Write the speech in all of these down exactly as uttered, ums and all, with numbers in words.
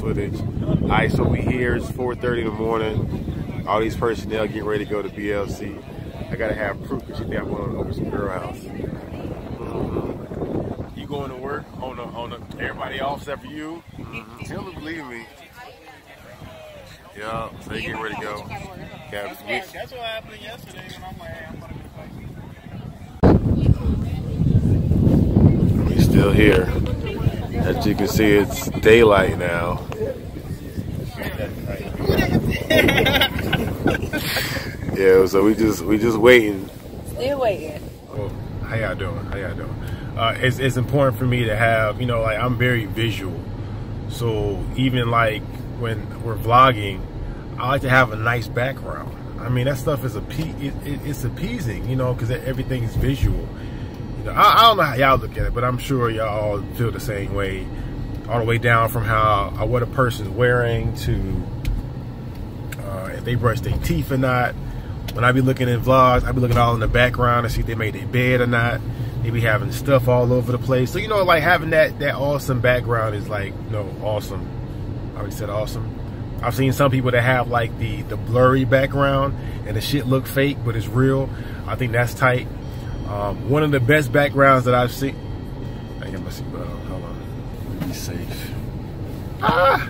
footage. All right, so we here. It's four thirty in the morning. All these personnel getting ready to go to B L C. I gotta have proof because you think I'm going over some girl house. You going to work on a, on a, everybody off except for you? Tell them, believe me. Yeah, so they getting ready to go. That's, that's what happened yesterday when I'm like, I'm gonna be fighting. We still here. As you can see, it's daylight now. Yeah, so we just we just waiting. Still waiting. Oh, how y'all doing? How y'all doing? Uh, it's it's important for me to have, you know, like I'm very visual, so even like when we're vlogging, I like to have a nice background. I mean, that stuff is a it, it, it's appeasing, you know, because everything is visual. I, I don't know how y'all look at it, but I'm sure y'all feel the same way, all the way down from how uh, what a person's wearing to uh, if they brush their teeth or not. When I be looking at vlogs, I be looking all in the background to see if they made their bed or not. They be having stuff all over the place. So, you know, like having that that awesome background is like, you know, awesome. I already said awesome. I've seen some people that have like the, the blurry background and the shit look fake, but it's real. I think that's tight. Um, one of the best backgrounds that I've seen. I got my seatbelt on. Hold on. Be safe. Ah!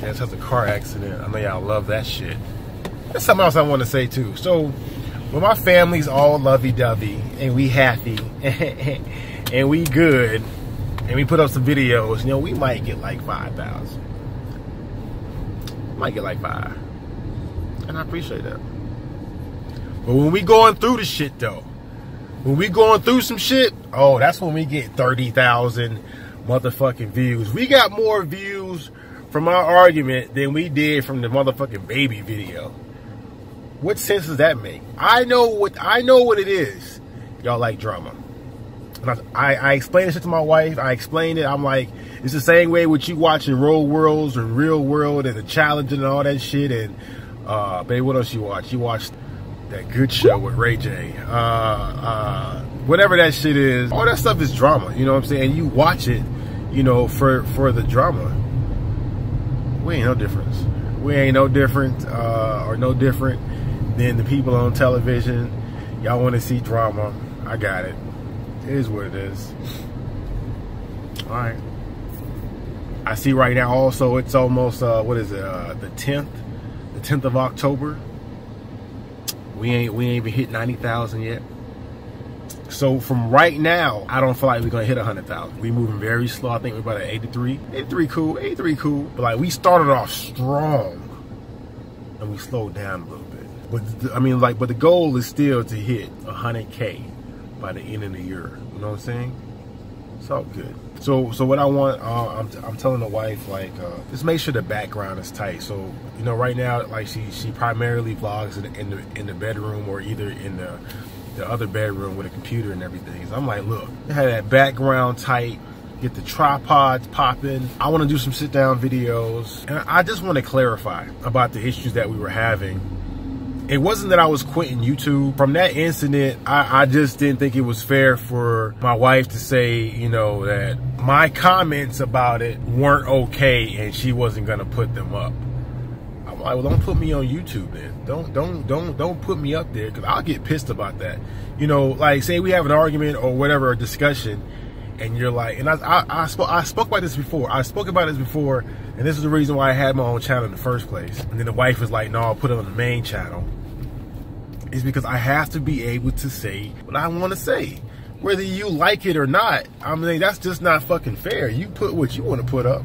That's just a car accident. I know y'all love that shit. That's something else I want to say too. So, when my family's all lovey-dovey and we happy and we good and we put up some videos, you know, we might get like five thousand. Might get like five, and I appreciate that. But when we going through the shit though. When we going through some shit, oh, that's when we get thirty thousand motherfucking views. We got more views from our argument than we did from the motherfucking baby video. What sense does that make? I know what I know what it is. Y'all like drama. And I, I, I explained this shit to my wife. I explained it. I'm like, it's the same way with you watching Road Worlds and Real World and The Challenge and all that shit. And, uh, babe, what else you watch? You watched that good show with Ray J, uh, uh, whatever that shit is. All that stuff is drama, you know what I'm saying? And you watch it, you know, for for the drama. We ain't no difference. We ain't no different uh, or no different than the people on television. Y'all want to see drama? I got it. It is what it is. All right. I see right now. Also, it's almost uh, what is it? Uh, the tenth, the tenth of October. We ain't we ain't even hit ninety thousand yet. So from right now, I don't feel like we're gonna hit a hundred thousand. We moving very slow. I think we're about at eighty-three. eighty-three cool, eighty-three cool. But like we started off strong and we slowed down a little bit. But the, I mean like, but the goal is still to hit a hundred K by the end of the year. You know what I'm saying? It's all good. So so what I want, uh, I'm, I'm telling the wife, like, uh, just make sure the background is tight. So, you know, right now, like, she, she primarily vlogs in the, in, the, in the bedroom or either in the, the other bedroom with a computer and everything. So I'm like, look, have that background tight, get the tripods popping. I want to do some sit-down videos. And I just want to clarify about the issues that we were having. It wasn't that I was quitting YouTube. From that incident, I, I just didn't think it was fair for my wife to say, you know, that my comments about it weren't okay and she wasn't gonna put them up. I'm like, well, don't put me on YouTube then. Don't, don't, don't, don't put me up there because I'll get pissed about that. You know, like say we have an argument or whatever, a discussion, and you're like, and I, I, I spoke, I spoke about this before. I spoke about this before, and this is the reason why I had my own channel in the first place. And then the wife was like, no, I'll put it on the main channel. Is because I have to be able to say what I want to say, whether you like it or not. I mean, that's just not fucking fair. You put what you want to put up,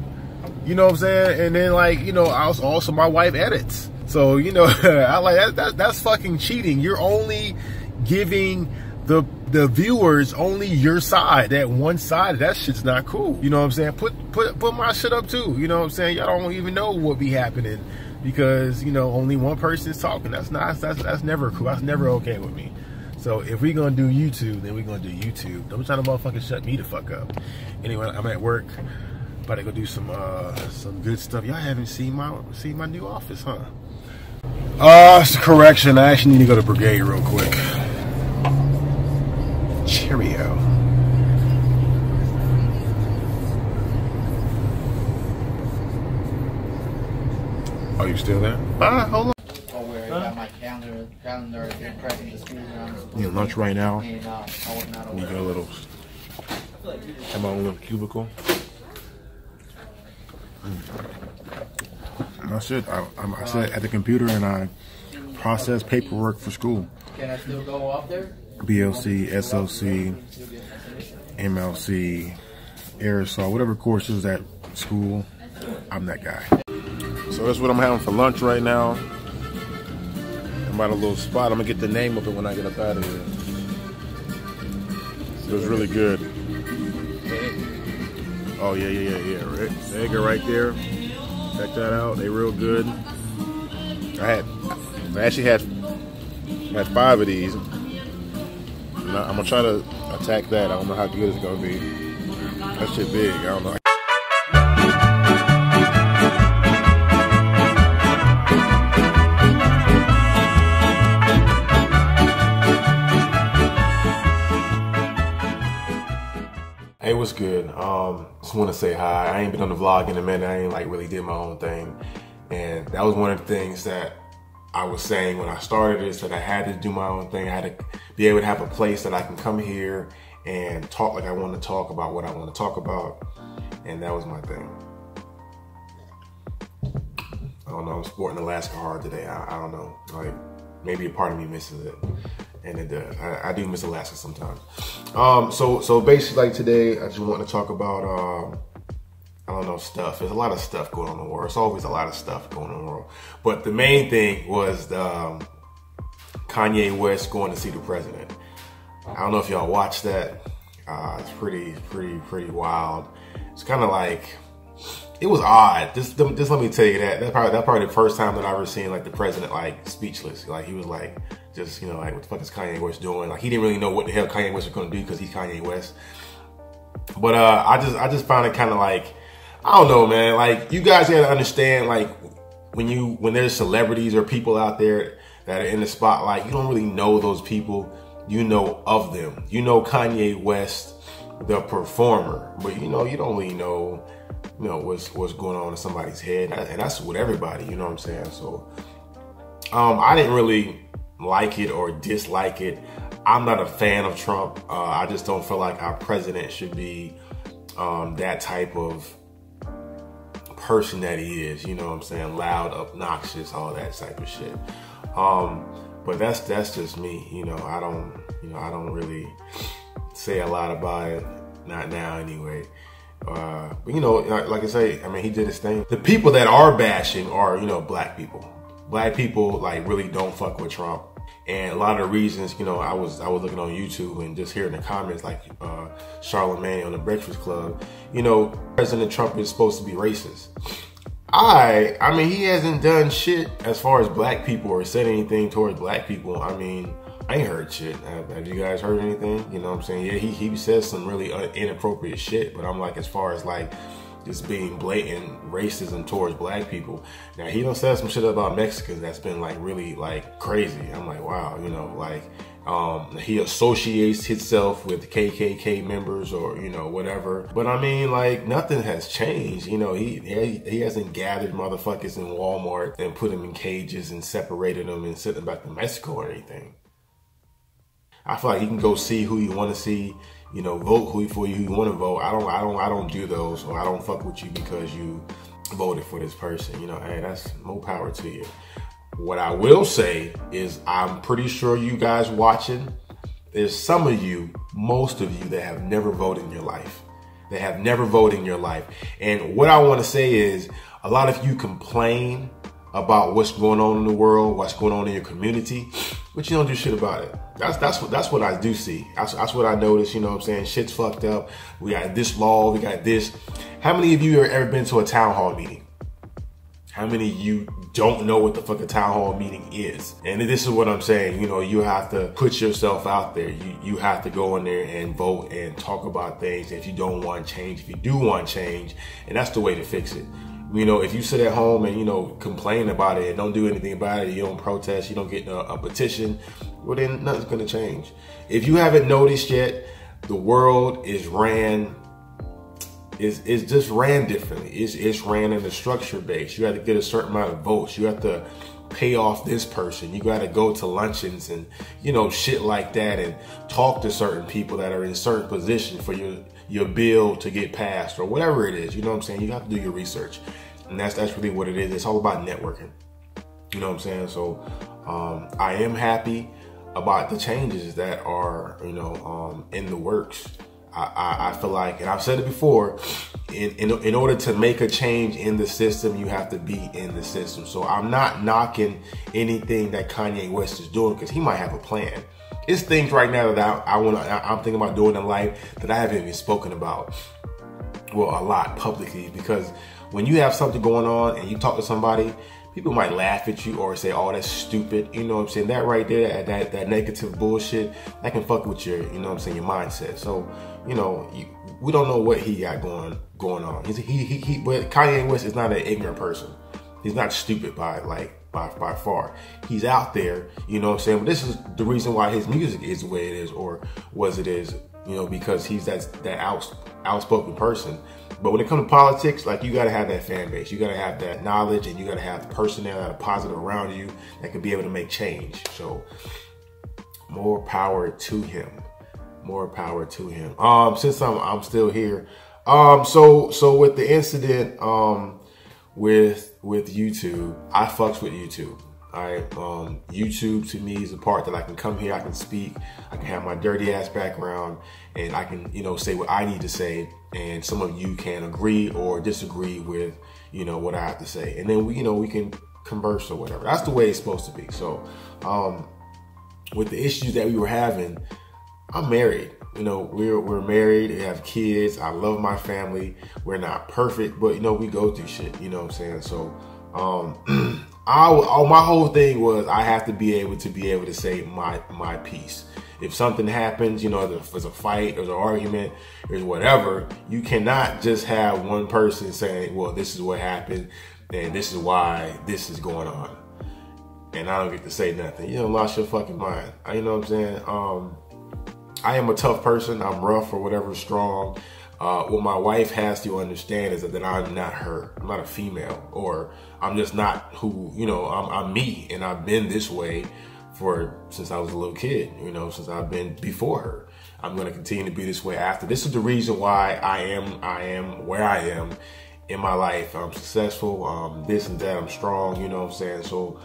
you know what I'm saying? And then like, you know, I was also my wife edits, so you know, I like that, that. That's fucking cheating. You're only giving the the viewers only your side, that one side. That shit's not cool. You know what I'm saying? Put put put my shit up too. You know what I'm saying? Y'all don't even know what be happening. Because, you know, only one person's talking. That's not, that's, that's never cool. That's never okay with me. So if we're going to do YouTube, then we're going to do YouTube. Don't try to motherfucking shut me the fuck up. Anyway, I'm at work. About to go do some, uh, some good stuff. Y'all haven't seen my, seen my new office, huh? Uh, it's a correction. I actually need to go to Brigade real quick. Cheerio. Are you still there? Ah, hold on. Oh, where I got my calendar, calendar, they're pressing the screws around. Need lunch right now. And, uh, we got a little, have my own little cubicle. Mm. That's it. I, I, I sit at the computer and I process paperwork for school. Can I still go up there? B L C, S L C, M L C, Aerosol, whatever courses at school, I'm that guy. So that's what I'm having for lunch right now. I'm at a little spot. I'm gonna get the name of it when I get up out of here. It was really good. Oh yeah, yeah, yeah, yeah. Right, the egg right there. Check that out. They real good. I had, I actually had, had five of these. I'm gonna try to attack that. I don't know how good it's gonna be. That shit big. I don't know. Hey, what's good? Um, just want to say hi. I ain't been on the vlog in a minute. I ain't like really did my own thing, and that was one of the things that I was saying when I started this, that I had to do my own thing. I had to be able to have a place that I can come here and talk like I want to talk about what I want to talk about. And that was my thing. I don't know, I'm sporting Alaska hard today. I, I don't know, like maybe a part of me misses it. And it, uh, I, I do miss Alaska sometimes. Um, so, so basically like today, I just want to talk about, um, I don't know, stuff. There's a lot of stuff going on in the world. It's always a lot of stuff going on in the world. But the main thing was the, um, Kanye West going to see the president. I don't know if y'all watched that. Uh, it's pretty, pretty, pretty wild. It's kind of like, it was odd. Just, just let me tell you that. That probably, that probably the first time that I've ever seen like the president like speechless. Like he was like, just, you know, like what the fuck is Kanye West doing? Like he didn't really know what the hell Kanye West was going to do because he's Kanye West. But uh, I just, I just found it kind of like, I don't know, man. Like, you guys gotta understand, like, when you when there's celebrities or people out there that are in the spotlight, you don't really know those people. You know of them. You know Kanye West, the performer, but you know you don't really know, you know what's what's going on in somebody's head, and that's with everybody. You know what I'm saying? So, um, I didn't really like it or dislike it. I'm not a fan of Trump. Uh, I just don't feel like our president should be um, that type of person that he is, you know what I'm saying? Loud, obnoxious, all that type of shit. Um, but that's that's just me, you know. I don't, you know, I don't really say a lot about it, not now anyway. Uh, but you know, like, like I say, I mean, he did his thing. The people that are bashing are, you know, black people. Black people like really don't fuck with Trump, and a lot of the reasons, you know, I was I was looking on YouTube and just hearing the comments like uh, Charlemagne on The Breakfast Club, you know, President Trump is supposed to be racist. I, I mean, he hasn't done shit as far as black people or said anything towards black people. I mean, I ain't heard shit. Have you guys heard anything? You know what I'm saying? Yeah, he, he says some really inappropriate shit, but I'm like, as far as like, just being blatant racism towards black people. Now he done said some shit about Mexicans that's been like really like crazy. I'm like, wow, you know, like um, he associates himself with K K K members or you know whatever. But I mean, like nothing has changed. You know, he he, he hasn't gathered motherfuckers in Walmart and put them in cages and separated them and sent them back to Mexico or anything. I feel like you can go see who you want to see. You know, vote who for you, who you want to vote. I don't, I don't, I don't do those, or I don't fuck with you because you voted for this person. You know, hey, that's more power to you. What I will say is, I'm pretty sure you guys watching, there's some of you, most of you that have never voted in your life. They have never voted in your life. And what I want to say is, a lot of you complain about what's going on in the world, what's going on in your community, but you don't do shit about it. That's that's what that's what I do see. That's, that's what I notice. You know what I'm saying? Shit's fucked up. We got this law. We got this. How many of you have ever been to a town hall meeting? How many of you don't know what the fuck a town hall meeting is? And this is what I'm saying. You know, you have to put yourself out there. You you have to go in there and vote and talk about things. If you don't want change, if you do want change, and that's the way to fix it. You know, if you sit at home and, you know, complain about it and don't do anything about it, you don't protest, you don't get a, a petition, well, then nothing's going to change. If you haven't noticed yet, the world is ran It's, it's just ran differently. It's, it's ran in a structure base. You had to get a certain amount of votes. You have to pay off this person. You got to go to luncheons and, you know, shit like that and talk to certain people that are in certain position for your, your bill to get passed or whatever it is. You know what I'm saying? You have to do your research. And that's, that's really what it is. It's all about networking. You know what I'm saying? So um, I am happy about the changes that are, you know, um, in the works. I, I feel like, and I've said it before, in, in, in order to make a change in the system, you have to be in the system. So I'm not knocking anything that Kanye West is doing because he might have a plan. It's things right now that I, I wanna, I'm thinking about doing in life that I haven't even spoken about, well, a lot publicly, because when you have something going on and you talk to somebody, people might laugh at you or say, oh, that's stupid. You know what I'm saying? That right there, that, that negative bullshit, that can fuck with your, you know what I'm saying, your mindset. So, you know, you, we don't know what he got going going on. He's, he, he, he, but Kanye West is not an ignorant person. He's not stupid by, like, by, by far. He's out there, you know what I'm saying? But this is the reason why his music is the way it is or was it is, you know, because he's that, that out, outspoken person. But when it comes to politics, like, you gotta have that fan base, you gotta have that knowledge, and you gotta have the personnel that are positive around you that can be able to make change. So, more power to him. More power to him. Um, since I'm I'm still here, um, so so with the incident, um, with with YouTube, I fucks with YouTube. Alright, um, YouTube to me is the part that I can come here, I can speak, I can have my dirty ass background, and I can, you know, say what I need to say, and some of you can agree or disagree with, you know, what I have to say, and then we, you know, we can converse or whatever. That's the way it's supposed to be. So, um, with the issues that we were having, I'm married. You know, we're we're married, we have kids. I love my family. We're not perfect, but you know, we go through shit. You know what I'm saying? So, um. I, I, my whole thing was I have to be able to be able to say my my piece. If something happens, you know, if there's a fight, there's an argument, there's whatever, you cannot just have one person saying, well, this is what happened and this is why this is going on. And I don't get to say nothing. You don't lost your fucking mind. You know what I'm saying? Um, I am a tough person. I'm rough or whatever, strong. Uh, what my wife has to understand is that, that I'm not her. I'm not a female, or I'm just not who, you know, I'm, I'm me, and I've been this way for, since I was a little kid, you know, since I've been before her. I'm going to continue to be this way after. This is the reason why I am, I am where I am in my life. I'm successful, um, this and that, I'm strong, you know what I'm saying? So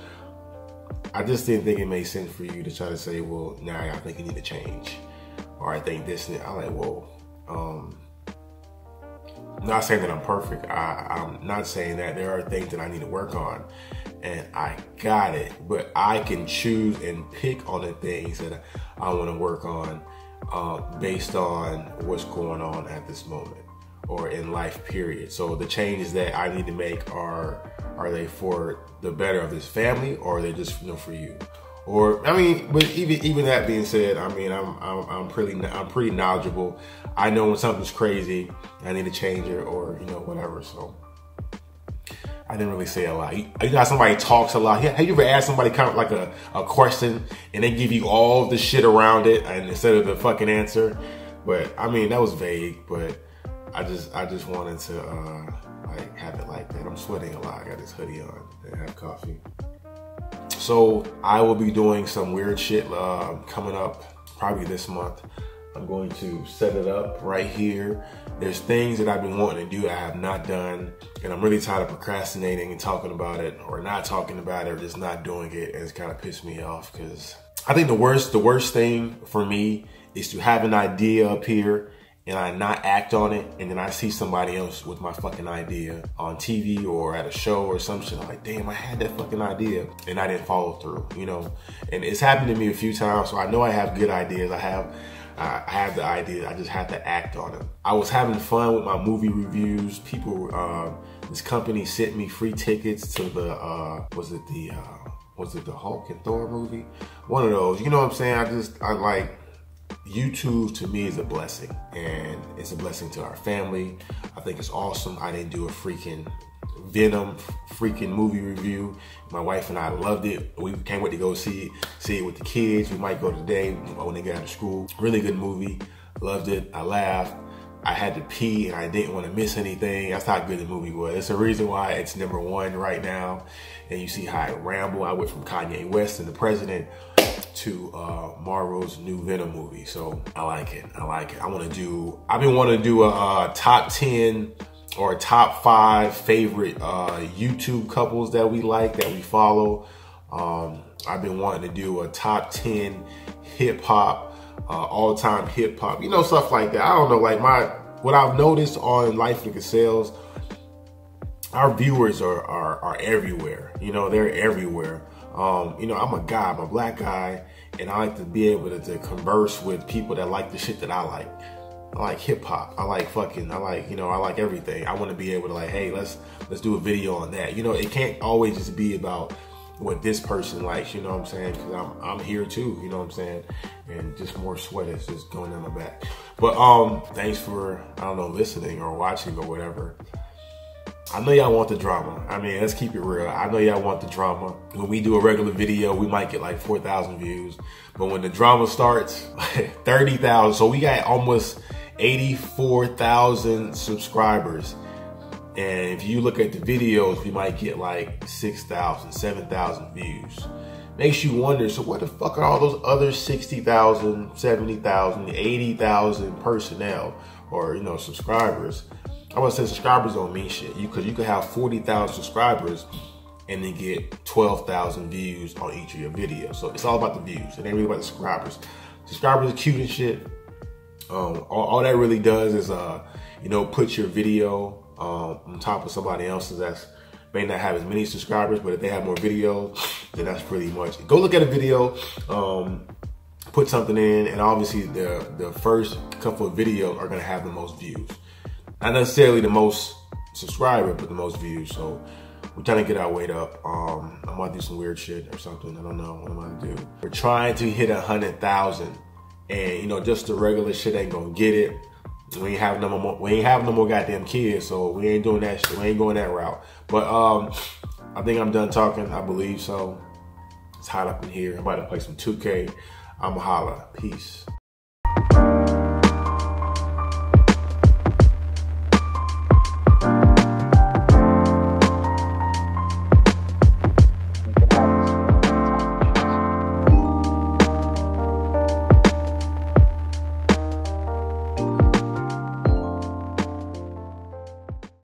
I just didn't think it made sense for you to try to say, well, nah, I think you need to change, or I think this and that. I'm like, well, um, I'm not saying that I'm perfect. I, I'm not saying that. There are things that I need to work on, and I got it. But I can choose and pick on the things that I want to work on uh, based on what's going on at this moment or in life, period. So the changes that I need to make are, are they for the better of this family, or are they just, you know, for you? Or, I mean, but even even that being said, I mean, I'm I'm I'm pretty I'm pretty knowledgeable. I know when something's crazy, I need to change it, or you know, whatever. So I didn't really say a lot. You, you know how somebody talks a lot. Have you ever asked somebody kind of like a a question, and they give you all the shit around it, and instead of the fucking answer? But I mean, that was vague. But I just I just wanted to uh, like have it like that. I'm sweating a lot. I got this hoodie on and have coffee. So I will be doing some weird shit uh, coming up probably this month. I'm going to set it up right here. There's things that I've been wanting to do I have not done, and I'm really tired of procrastinating and talking about it or not talking about it or just not doing it, and it's kind of pissed me off because I think the worst, the worst thing for me is to have an idea up here and I not act on it, and then I see somebody else with my fucking idea on T V or at a show or some shit. I'm like, damn, I had that fucking idea, and I didn't follow through, you know? And it's happened to me a few times, so I know I have good ideas. I have I have the idea, I just have to act on them. I was having fun with my movie reviews. People, uh, this company sent me free tickets to the, uh, was it the, uh, was it the Hulk and Thor movie? One of those, you know what I'm saying? I just, I like, YouTube to me is a blessing, and it's a blessing to our family. I think it's awesome. I didn't do a freaking Venom freaking movie review. My wife and I loved it. We can't wait to go see see it with the kids. We might go today when they get out of school. Really good movie. Loved it. I laughed. I had to pee and I didn't want to miss anything. That's how good the movie was. It's the reason why it's number one right now. And you see how I ramble. I went from Kanye West and the president to uh, Marvel's new Venom movie. So I like it. I like it. I want to do, I've been wanting to do a, a top ten or a top five favorite uh, YouTube couples that we like, that we follow. Um, I've been wanting to do a top ten hip hop. Uh, all-time hip hop, you know, stuff like that. I don't know, like my what I've noticed on Life with Gazelles, our viewers are, are are everywhere. You know, they're everywhere. Um, you know, I'm a guy, I'm a black guy, and I like to be able to, to converse with people that like the shit that I like. I like hip hop. I like fucking. I like you know. I like everything. I want to be able to like, hey, let's let's do a video on that. You know, it can't always just be about what this person likes, you know what I'm saying? Because I'm, I'm here too, you know what I'm saying? And just more sweat is just going down my back. But um, thanks for, I don't know, listening or watching or whatever. I know y'all want the drama. I mean, let's keep it real. I know y'all want the drama. When we do a regular video, we might get like four thousand views. But when the drama starts, thirty thousand. So we got almost eighty-four thousand subscribers. And if you look at the videos, we might get like six thousand, seven thousand views. Makes you wonder, so where the fuck are all those other sixty thousand, seventy thousand, eighty thousand personnel or, you know, subscribers? I want to say subscribers don't mean shit. You could, you could have forty thousand subscribers and then get twelve thousand views on each of your videos. So it's all about the views. It ain't really about the subscribers. Subscribers are cute and shit. Um, all, all that really does is, uh, you know, put your video Um, on top of somebody else's that's may not have as many subscribers, but if they have more videos, then that's pretty much it. Go look at a video, um, put something in, and obviously the the first couple of videos are gonna have the most views, not necessarily the most subscribers, but the most views. So we're trying to get our weight up. Um, I might do some weird shit or something. I don't know what I'm gonna do. We're trying to hit a hundred thousand, and you know, just the regular shit ain't gonna get it. We ain't have no more. We ain't have no more goddamn kids, so we ain't doing that shit. We ain't going that route. But um, I think I'm done talking. I believe so. It's hot up in here. I'm about to play some two K. I'ma holla. Peace.